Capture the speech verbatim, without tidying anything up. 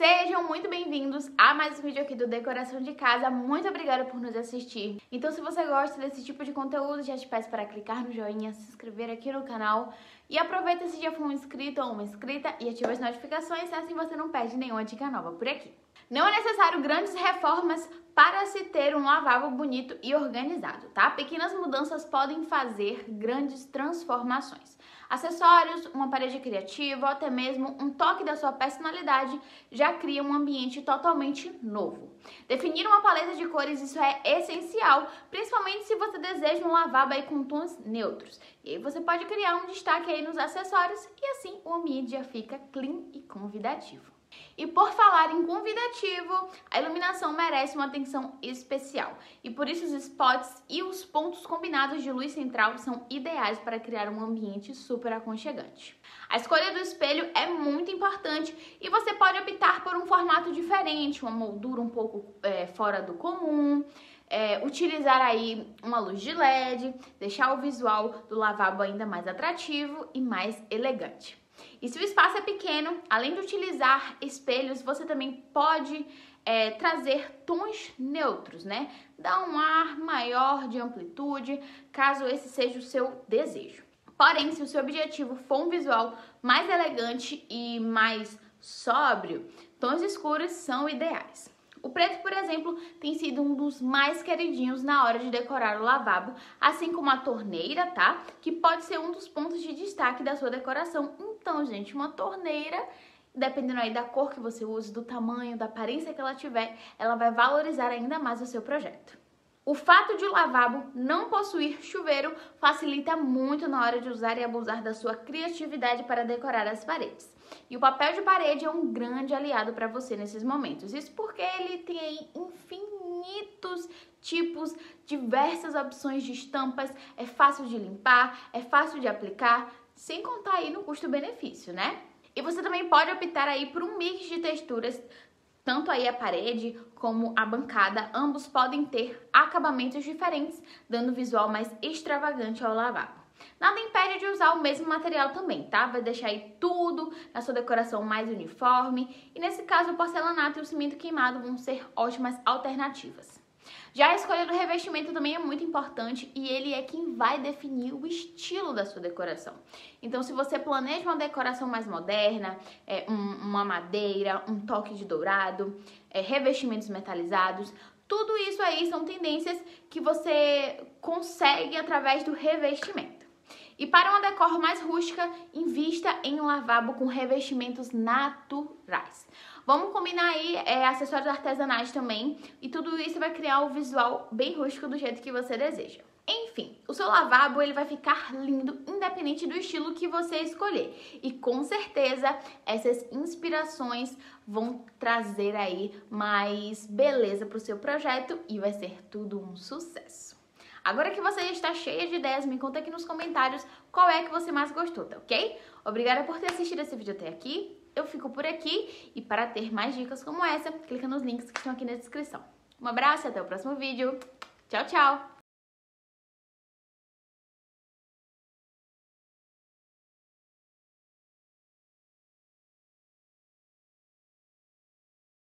Sejam muito bem-vindos a mais um vídeo aqui do Decoração de Casa. Muito obrigada por nos assistir. Então, se você gosta desse tipo de conteúdo, já te peço para clicar no joinha, se inscrever aqui no canal e aproveita se já for um inscrito ou uma inscrita e ativa as notificações, assim você não perde nenhuma dica nova por aqui. Não é necessário grandes reformas para se ter um lavabo bonito e organizado, tá? Pequenas mudanças podem fazer grandes transformações. Acessórios, uma parede criativa ou até mesmo um toque da sua personalidade já cria um ambiente totalmente novo. Definir uma paleta de cores, isso é essencial, principalmente se você deseja um lavabo aí com tons neutros. E aí você pode criar um destaque aí nos acessórios e assim o ambiente já fica clean e convidativo. E por falar em convidativo, a iluminação merece uma atenção especial. E por isso os spots e os pontos combinados de luz central são ideais para criar um ambiente super aconchegante. A escolha do espelho é muito importante e você pode optar por um formato diferente, uma moldura um pouco é, fora do comum, é, utilizar aí uma luz de L E D, deixar o visual do lavabo ainda mais atrativo e mais elegante. E se o espaço é pequeno, além de utilizar espelhos, você também pode é, trazer tons neutros, né? Dá um ar maior de amplitude, caso esse seja o seu desejo. Porém, se o seu objetivo for um visual mais elegante e mais sóbrio, tons escuros são ideais. O preto, por exemplo, tem sido um dos mais queridinhos na hora de decorar o lavabo, assim como a torneira, tá? Que pode ser um dos pontos de destaque da sua decoração. Então, gente, uma torneira, dependendo aí da cor que você use, do tamanho, da aparência que ela tiver, ela vai valorizar ainda mais o seu projeto. O fato de o lavabo não possuir chuveiro facilita muito na hora de usar e abusar da sua criatividade para decorar as paredes. E o papel de parede é um grande aliado para você nesses momentos. Isso porque ele tem aí infinitos tipos, diversas opções de estampas, é fácil de limpar, é fácil de aplicar, sem contar aí no custo-benefício, né? E você também pode optar aí por um mix de texturas. Tanto aí a parede como a bancada, ambos podem ter acabamentos diferentes, dando um visual mais extravagante ao lavabo. Nada impede de usar o mesmo material também, tá? Vai deixar aí tudo na sua decoração mais uniforme e nesse caso o porcelanato e o cimento queimado vão ser ótimas alternativas. Já a escolha do revestimento também é muito importante e ele é quem vai definir o estilo da sua decoração. Então, se você planeja uma decoração mais moderna, é, um, uma madeira, um toque de dourado, é, revestimentos metalizados, tudo isso aí são tendências que você consegue através do revestimento. E para uma decor mais rústica, invista em um lavabo com revestimentos naturais. Vamos combinar aí é, acessórios artesanais também. E tudo isso vai criar um visual bem rústico do jeito que você deseja. Enfim, o seu lavabo ele vai ficar lindo independente do estilo que você escolher. E com certeza essas inspirações vão trazer aí mais beleza para o seu projeto e vai ser tudo um sucesso. Agora que você já está cheia de ideias, me conta aqui nos comentários qual é que você mais gostou, tá ok? Obrigada por ter assistido esse vídeo até aqui. Eu fico por aqui e para ter mais dicas como essa, clica nos links que estão aqui na descrição. Um abraço e até o próximo vídeo. Tchau, tchau!